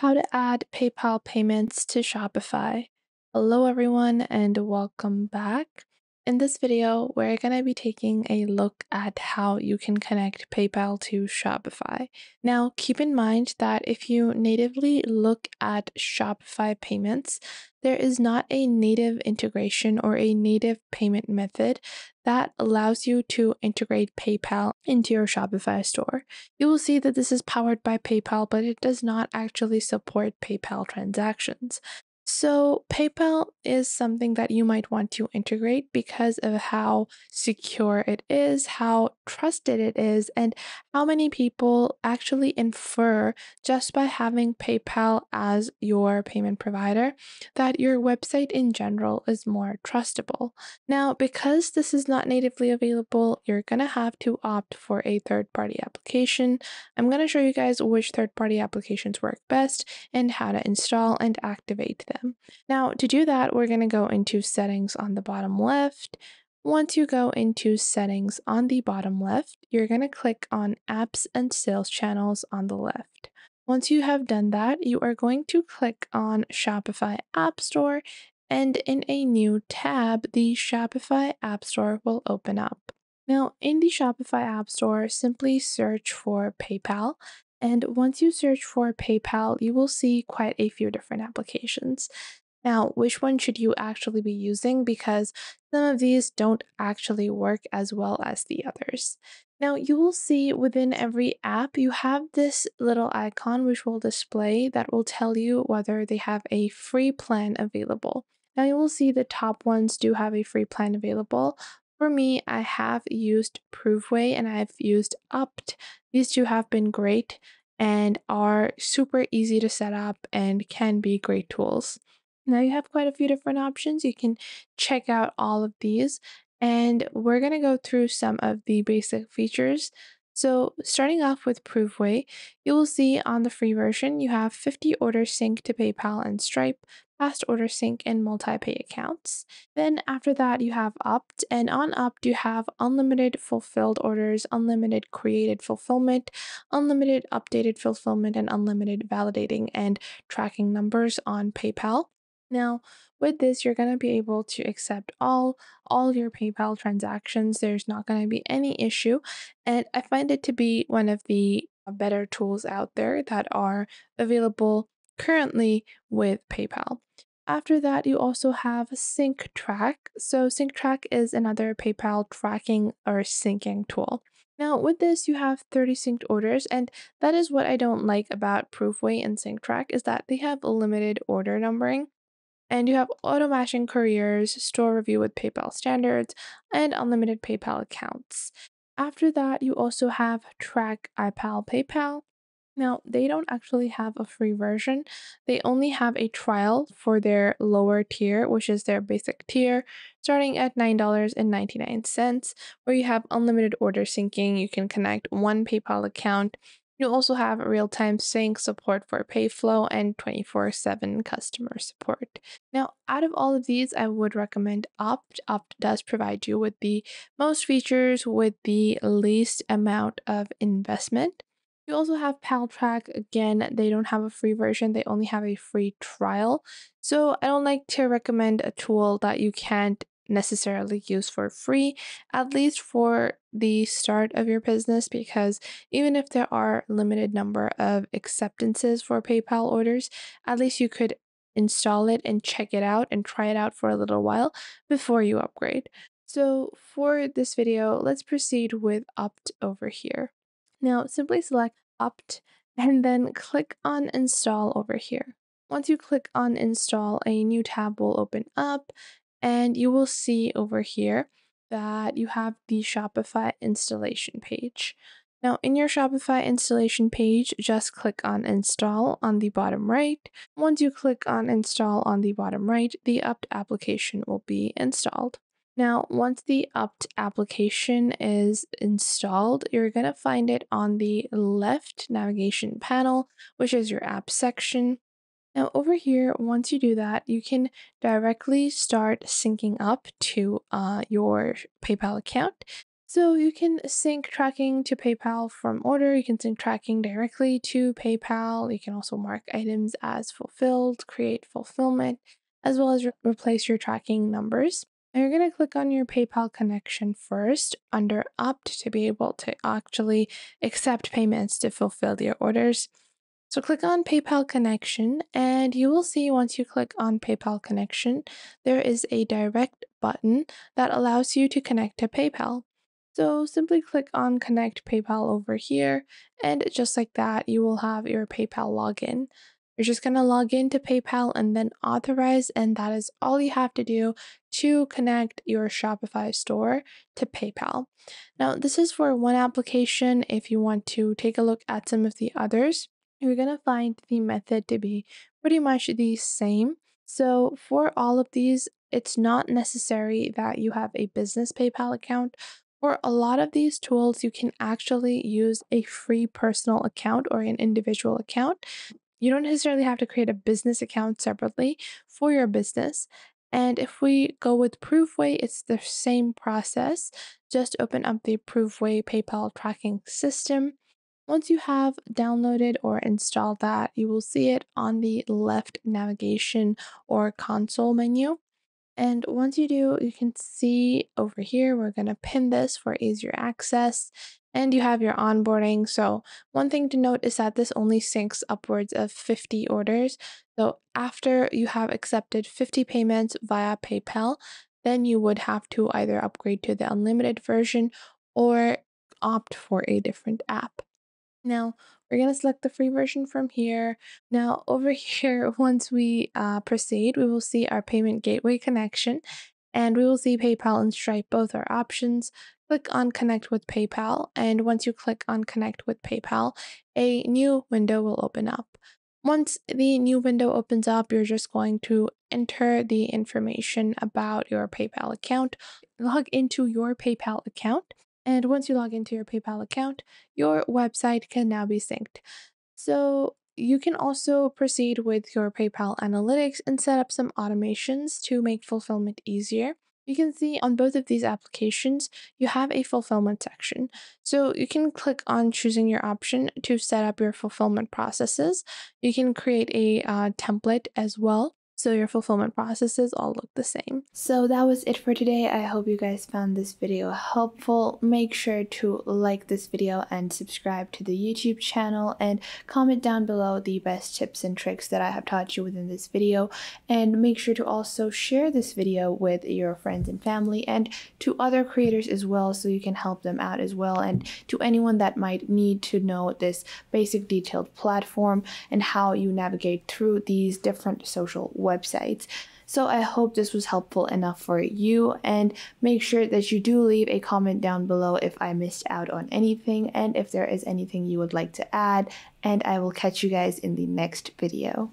How to add PayPal payments to Shopify. Hello everyone and welcome back. In this video, we're going to be taking a look at how you can connect PayPal to Shopify. Now, keep in mind that if you natively look at Shopify payments, there is not a native integration or a native payment method that allows you to integrate PayPal into your Shopify store. You will see that this is powered by PayPal, but it does not actually support PayPal transactions. So PayPal is something that you might want to integrate because of how secure it is, how trusted it is, and how many people actually infer just by having PayPal as your payment provider that your website in general is more trustable. Now, because this is not natively available, you're going to have to opt for a third-party application. I'm going to show you guys which third-party applications work best and how to install and activate them. Now, to do that, we're going to go into settings on the bottom left. Once you go into settings on the bottom left, you're going to click on apps and sales channels on the left. Once you have done that, you are going to click on Shopify App Store, and in a new tab, the Shopify App Store will open up. Now, in the Shopify App Store, simply search for PayPal. And once you search for PayPal, you will see quite a few different applications. Now, which one should you actually be using? Because some of these don't actually work as well as the others. Now, you will see within every app, you have this little icon which will display that will tell you whether they have a free plan available. Now, you will see the top ones do have a free plan available. For me, I have used Proveway and I've used Upt. These two have been great and are super easy to set up and can be great tools. Now you have quite a few different options. You can check out all of these and we're going to go through some of the basic features. So starting off with Proveway, you will see on the free version, you have 50 orders sync to PayPal and Stripe, past order sync, and multi-pay accounts. Then after that, you have Upt, and on Upt, you have unlimited fulfilled orders, unlimited created fulfillment, unlimited updated fulfillment, and unlimited validating and tracking numbers on PayPal. Now, with this, you're going to be able to accept all your PayPal transactions. There's not going to be any issue. And I find it to be one of the better tools out there that are available currently with PayPal. After that, you also have Sync Track. So Sync Track is another PayPal tracking or syncing tool. Now with this, you have 30 synced orders, and that is what I don't like about Proveway and Sync Track is that they have limited order numbering. And you have auto matching couriers, store review with PayPal standards, and unlimited PayPal accounts. After that, you also have Track iPal PayPal. Now, they don't actually have a free version. They only have a trial for their lower tier, which is their basic tier, starting at $9.99, where you have unlimited order syncing. You can connect one PayPal account. You also have real-time sync support for Payflow and 24/7 customer support. Now, out of all of these, I would recommend Upt. Upt does provide you with the most features with the least amount of investment. You also have PalTrack. Again, they don't have a free version. They only have a free trial. So I don't like to recommend a tool that you can't necessarily use for free, at least for the start of your business, because even if there are a limited number of acceptances for PayPal orders, at least you could install it and check it out and try it out for a little while before you upgrade. So for this video, let's proceed with Upt over here. Now, simply select Upt and then click on Install over here. Once you click on Install, a new tab will open up and you will see over here that you have the Shopify installation page. Now, in your Shopify installation page, just click on Install on the bottom right. Once you click on Install on the bottom right, the Upt application will be installed. Now, once the Upt application is installed, you're going to find it on the left navigation panel, which is your app section. Now, over here, once you do that, you can directly start syncing up to your PayPal account. So you can sync tracking to PayPal from order. You can sync tracking directly to PayPal. You can also mark items as fulfilled, create fulfillment, as well as replace your tracking numbers. And you're going to click on your PayPal connection first under Opt to be able to actually accept payments to fulfill your orders. So click on PayPal connection, and you will see once you click on PayPal connection, there is a direct button that allows you to connect to PayPal. So simply click on Connect PayPal over here, and just like that, you will have your PayPal login. You're just going to log into PayPal and then authorize, and that is all you have to do to connect your Shopify store to PayPal. Now, this is for one application. If you want to take a look at some of the others, you're going to find the method to be pretty much the same. So for all of these, it's not necessary that you have a business PayPal account. For a lot of these tools, you can actually use a free personal account or an individual account. You don't necessarily have to create a business account separately for your business. And if we go with Proofway, it's the same process. Just open up the Proofway PayPal tracking system. Once you have downloaded or installed that, you will see it on the left navigation or console menu. And once you do, you can see over here, we're going to pin this for easier access, and you have your onboarding. So one thing to note is that this only syncs upwards of 50 orders. So after you have accepted 50 payments via PayPal, then you would have to either upgrade to the unlimited version or opt for a different app. Now, we're going to select the free version from here. Now, over here, once we proceed, we will see our payment gateway connection, and we will see PayPal and Stripe, both are options. Click on Connect with PayPal, and once you click on Connect with PayPal, a new window will open up. Once the new window opens up, you're just going to enter the information about your PayPal account, log into your PayPal account. And once you log into your PayPal account, your website can now be synced. So you can also proceed with your PayPal analytics and set up some automations to make fulfillment easier. You can see on both of these applications, you have a fulfillment section. So you can click on choosing your option to set up your fulfillment processes. You can create a template as well, so your fulfillment processes all look the same. So that was it for today. I hope you guys found this video helpful. Make sure to like this video and subscribe to the YouTube channel, and comment down below the best tips and tricks that I have taught you within this video. And make sure to also share this video with your friends and family and to other creators as well, so you can help them out as well, and to anyone that might need to know this basic detailed platform and how you navigate through these different social websites. So I hope this was helpful enough for you, and make sure that you do leave a comment down below if I missed out on anything and if there is anything you would like to add, and I will catch you guys in the next video.